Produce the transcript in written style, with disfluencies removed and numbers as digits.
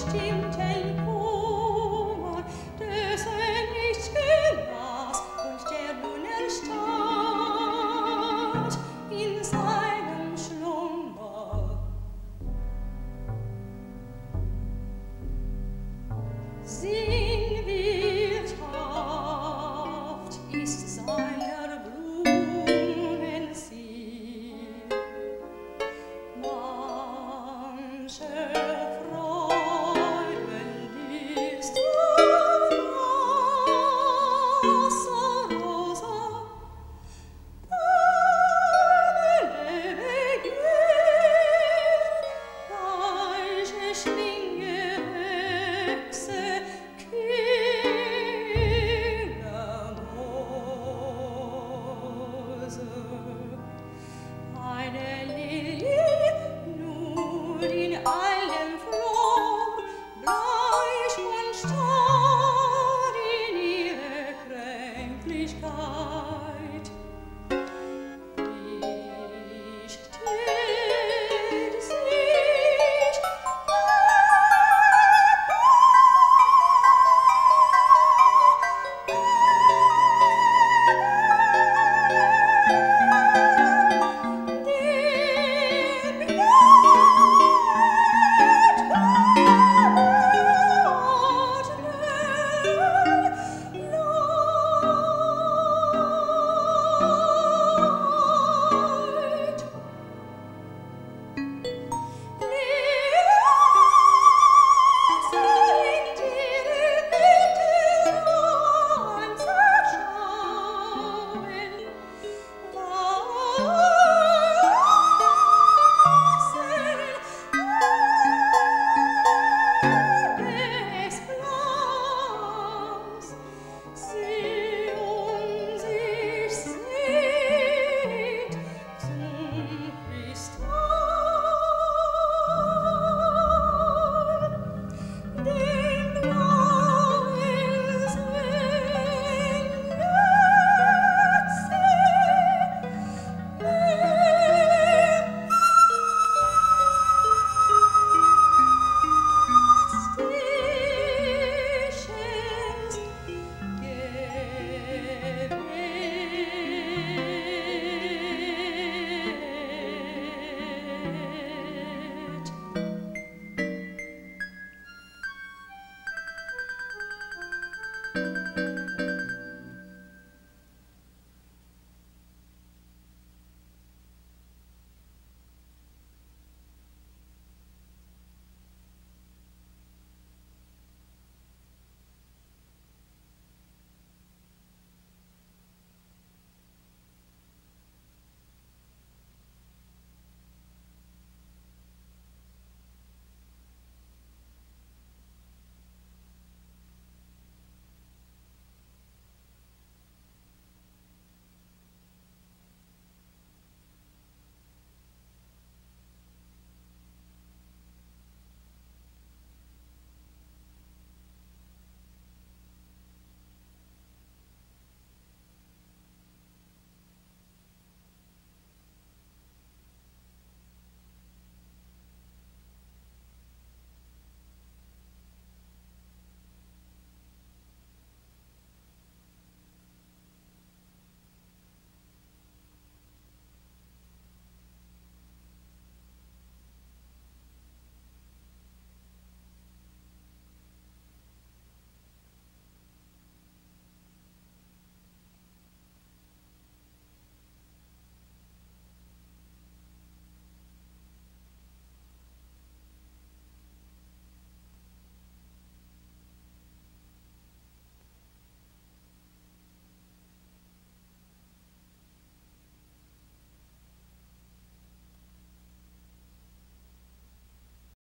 Stimmt.